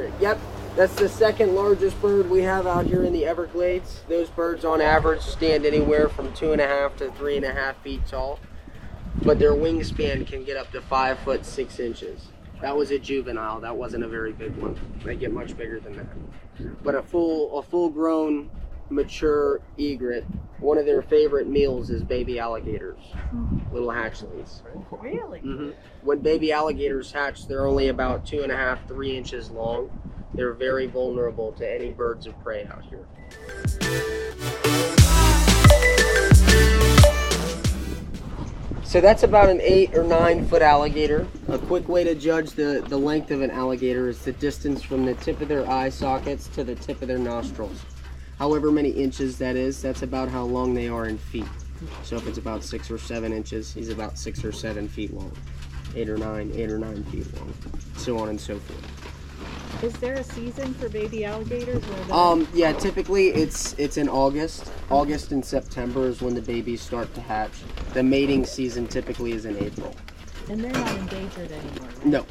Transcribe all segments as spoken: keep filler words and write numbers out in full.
egret. Yep, that's the second largest bird we have out here in the Everglades. Those birds on average stand anywhere from two and a half to three and a half feet tall, but their wingspan can get up to five foot six inches. That was a juvenile. That wasn't a very big one. They get much bigger than that. But a full, a full-grown, mature egret, one of their favorite meals is baby alligators, little hatchlings. Really? Mm-hmm. When baby alligators hatch, they're only about two and a half, three inches long. They're very vulnerable to any birds of prey out here. So that's about an eight or nine foot alligator. A quick way to judge the, the length of an alligator is the distance from the tip of their eye sockets to the tip of their nostrils. However many inches that is, that's about how long they are in feet. So if it's about six or seven inches, he's about six or seven feet long. Eight or nine, eight or nine feet long, so on and so forth. Is there a season for baby alligators? Or um, yeah, typically it's, it's in August. August and September is when the babies start to hatch. The mating season typically is in April. And they're not endangered anymore, right? No.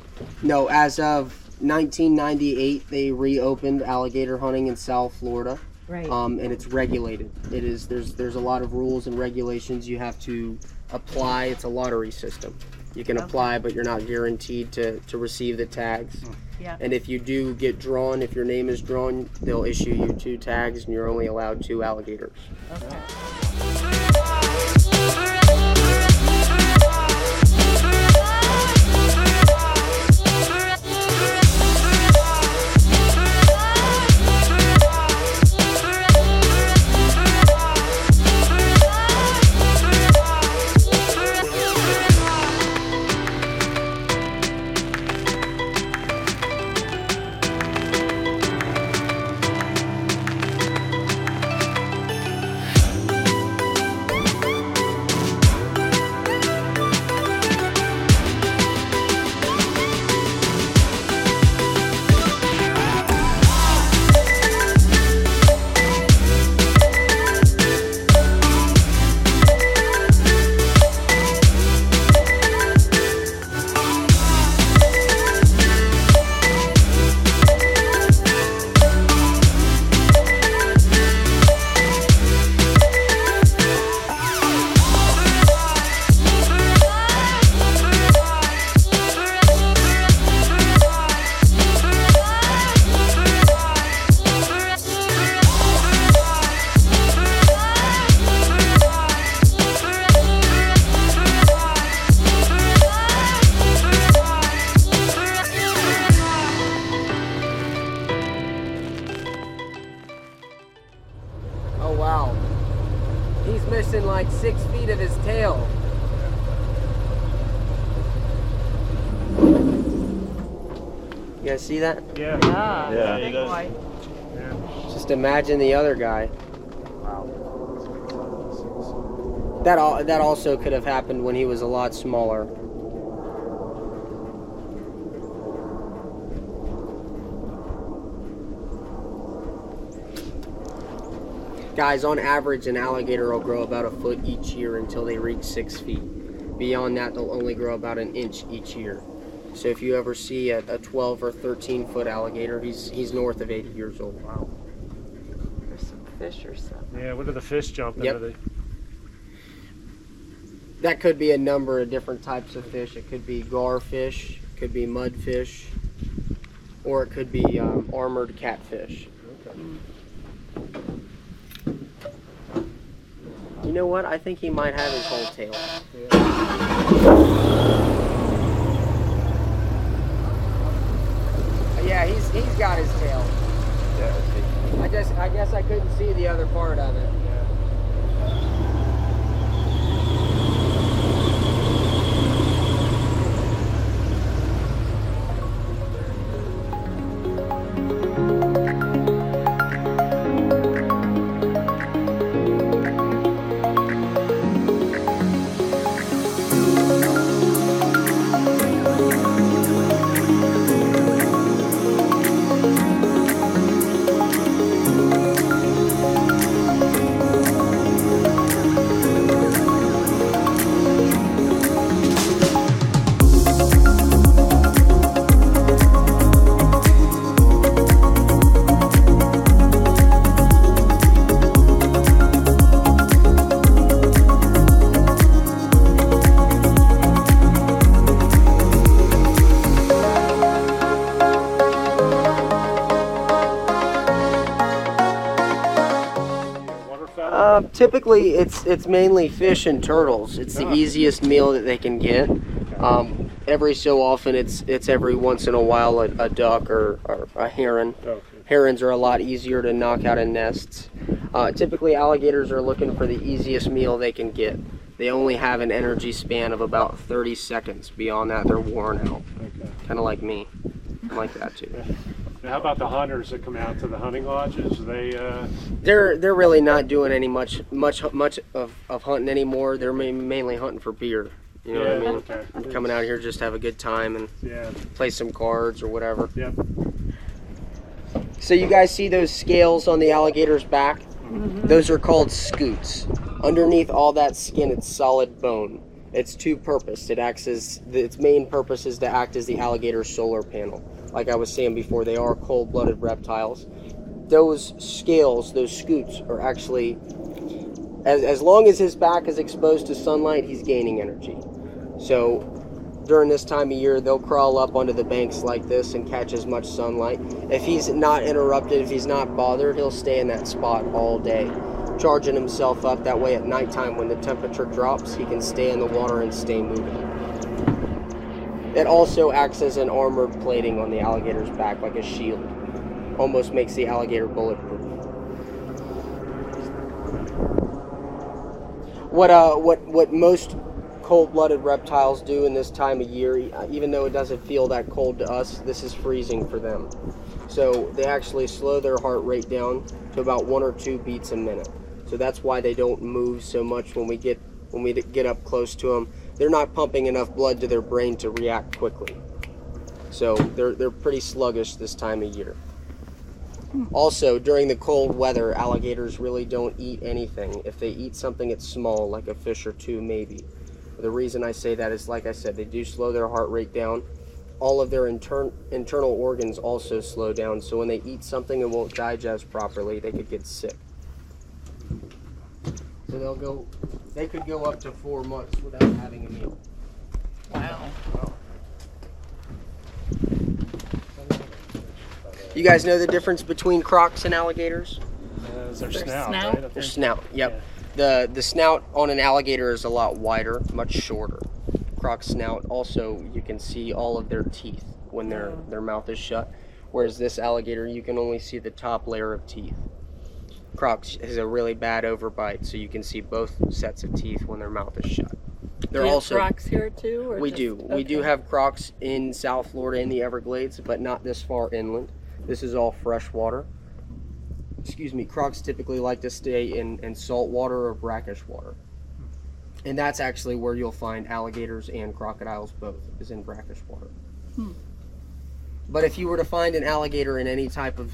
No, as of nineteen ninety-eight, they reopened alligator hunting in South Florida. Right. Um, and it's regulated. It is, there's, there's a lot of rules and regulations you have to apply. It's a lottery system. You can okay. apply, but you're not guaranteed to, to receive the tags. Yeah. And if you do get drawn, if your name is drawn, they'll issue you two tags and you're only allowed two alligators. Okay. You guys see that? Yeah. Yeah. yeah. Big white. Yeah. Just imagine the other guy. Wow. That all, that also could have happened when he was a lot smaller. Guys, on average, an alligator will grow about a foot each year until they reach six feet. Beyond that, they'll only grow about an inch each year. So if you ever see a, a twelve or thirteen foot alligator, he's he's north of eighty years old. Wow. There's some fish or something. Yeah, what are the fish jumping? Yep. Are they... That could be a number of different types of fish. It could be garfish, it could be mudfish, or it could be um, armored catfish. Okay. You know what? I think he might have his whole tail. Yeah. Yeah, he's he's got his tail. Yeah, I just I guess I couldn't see the other part of it. Um, typically, it's it's mainly fish and turtles. It's the easiest meal that they can get. Um, every so often, it's it's every once in a while a, a duck or, or a heron. Herons are a lot easier to knock out in nests. Uh, typically, alligators are looking for the easiest meal they can get. They only have an energy span of about thirty seconds. Beyond that, they're worn out. Okay. Kind of like me. I'm like that too. Now, how about the hunters that come out to the hunting lodges? They uh... they're they're really not doing any much much much of, of hunting anymore. They're mainly hunting for beer. You know yeah, what I mean? Okay. I'm coming out here just to have a good time and yeah. play some cards or whatever. Yep. So you guys see those scales on the alligator's back? Mm-hmm. Those are called scutes. Underneath all that skin, it's solid bone. It's two-purposed. It acts as its main purpose is to act as the alligator's solar panel. Like I was saying before, they are cold-blooded reptiles. Those scales, those scutes, are actually, as as long as his back is exposed to sunlight, he's gaining energy. So during this time of year, they'll crawl up onto the banks like this and catch as much sunlight. If he's not interrupted, if he's not bothered, he'll stay in that spot all day, charging himself up. That way at nighttime, when the temperature drops, he can stay in the water and stay moving. It also acts as an armored plating on the alligator's back, like a shield. Almost makes the alligator bulletproof. What uh, what what most cold-blooded reptiles do in this time of year, even though it doesn't feel that cold to us, this is freezing for them. So they actually slow their heart rate down to about one or two beats a minute. So that's why they don't move so much when we get when we get up close to them. They're not pumping enough blood to their brain to react quickly. So they're they're pretty sluggish this time of year. Also, during the cold weather, alligators really don't eat anything. If they eat something, it's small, like a fish or two maybe. The reason I say that is, like I said, they do slow their heart rate down. All of their inter- internal organs also slow down, so when they eat something and won't digest properly, they could get sick. So they'll go, they could go up to four months without having a meal. Wow. You guys know the difference between crocs and alligators? Uh, is their, their snout, snout? Right? Their snout, yep. Yeah. The the snout on an alligator is a lot wider, much shorter. Croc's snout, also you can see all of their teeth when their, their mouth is shut, whereas this alligator, you can only see the top layer of teeth. Crocs is a really bad overbite, so you can see both sets of teeth when their mouth is shut. They're do you also have crocs here too? Or we just, do. Okay. We do have crocs in South Florida in the Everglades, but not this far inland. This is all freshwater. Excuse me. Crocs typically like to stay in, in salt water or brackish water, and that's actually where you'll find alligators and crocodiles both, is in brackish water. Hmm. But if you were to find an alligator in any type of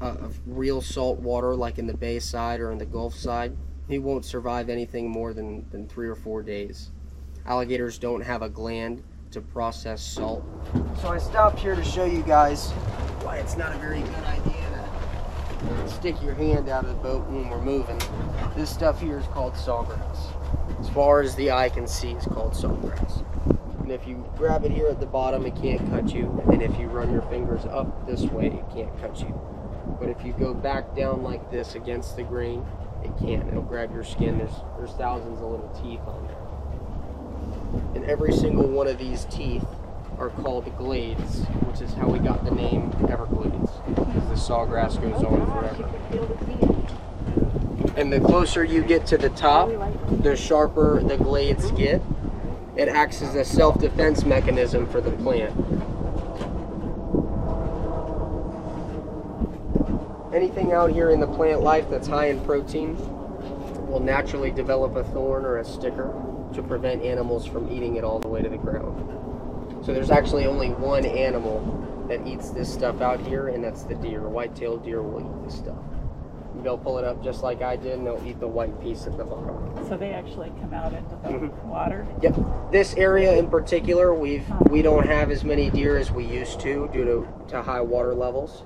Uh, of real salt water, like in the bay side or in the Gulf side, he won't survive anything more than, than three or four days. Alligators don't have a gland to process salt. So I stopped here to show you guys why it's not a very good idea to stick your hand out of the boat when we're moving. This stuff here is called sawgrass. As far as the eye can see, it's called sawgrass. And if you grab it here at the bottom, it can't cut you. And if you run your fingers up this way, it can't cut you. But if you go back down like this against the grain, it can't. It'll grab your skin. There's there's thousands of little teeth on there. And every single one of these teeth are called glades, which is how we got the name Everglades, because the sawgrass goes on forever. And the closer you get to the top, the sharper the glades get. It acts as a self-defense mechanism for the plant. Anything out here in the plant life that's high in protein will naturally develop a thorn or a sticker to prevent animals from eating it all the way to the ground. So there's actually only one animal that eats this stuff out here, and that's the deer. White-tailed deer will eat this stuff. They'll pull it up just like I did, and they'll eat the white piece at the bottom. So they actually come out into the mm-hmm. water? Yep. This area in particular, we've, we don't have as many deer as we used to due to, to high water levels.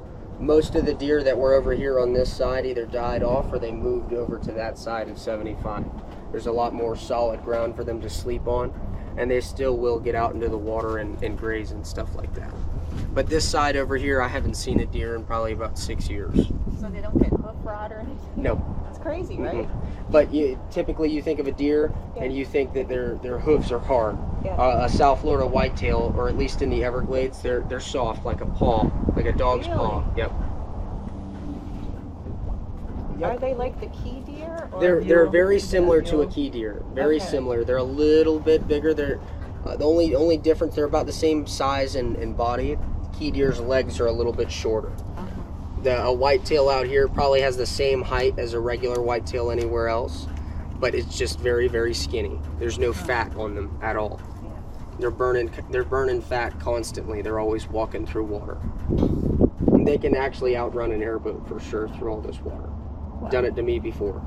Most of the deer that were over here on this side either died off or they moved over to that side of seventy-five. There's a lot more solid ground for them to sleep on, and they still will get out into the water and, and graze and stuff like that. But this side over here, I haven't seen a deer in probably about six years. So they don't get hoof rot or anything? No. That's crazy, right? Mm-hmm. But you, typically you think of a deer, yeah, and you think that their their hooves are hard. Yeah. Uh, a South Florida whitetail, or at least in the Everglades, they're they're soft, like a paw, like a dog's really? paw. Yep. Yep. Are they like the key deer? Or they're they're very similar to a key deer. Very okay. similar. They're a little bit bigger. They're uh, the only only difference. They're about the same size and, and body. Key deer's legs are a little bit shorter. Uh-huh. The a whitetail out here probably has the same height as a regular whitetail anywhere else, but it's just very very skinny. There's no fat on them at all. Yeah. They're burning they're burning fat constantly. They're always walking through water. And they can actually outrun an airboat for sure through all this water. Wow. Done it to me before.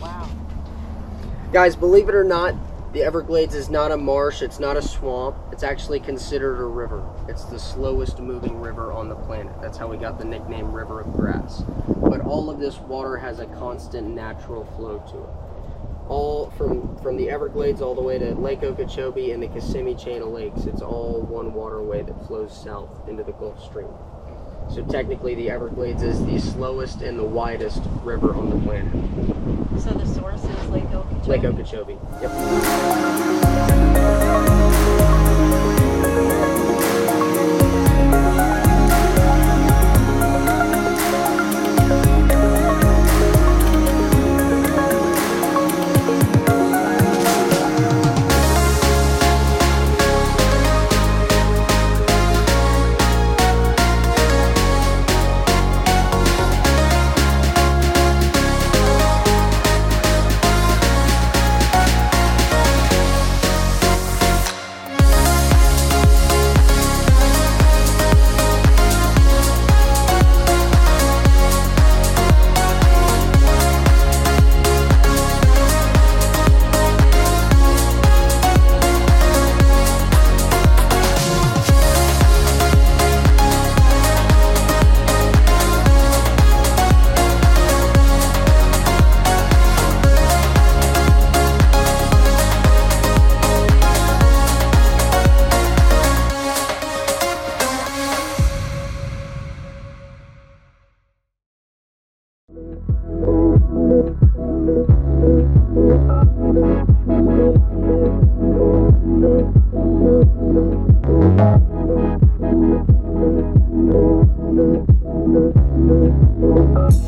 Wow. Guys, believe it or not, the Everglades is not a marsh, it's not a swamp, it's actually considered a river. It's the slowest moving river on the planet. That's how we got the nickname River of Grass. But all of this water has a constant natural flow to it. All from, from the Everglades all the way to Lake Okeechobee and the Kissimmee chain of lakes, it's all one waterway that flows south into the Gulf Stream. So technically the Everglades is the slowest and the widest river on the planet. So the source is Lake Okeechobee? Lake Okeechobee, yep.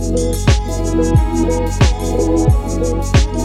We'll be right back.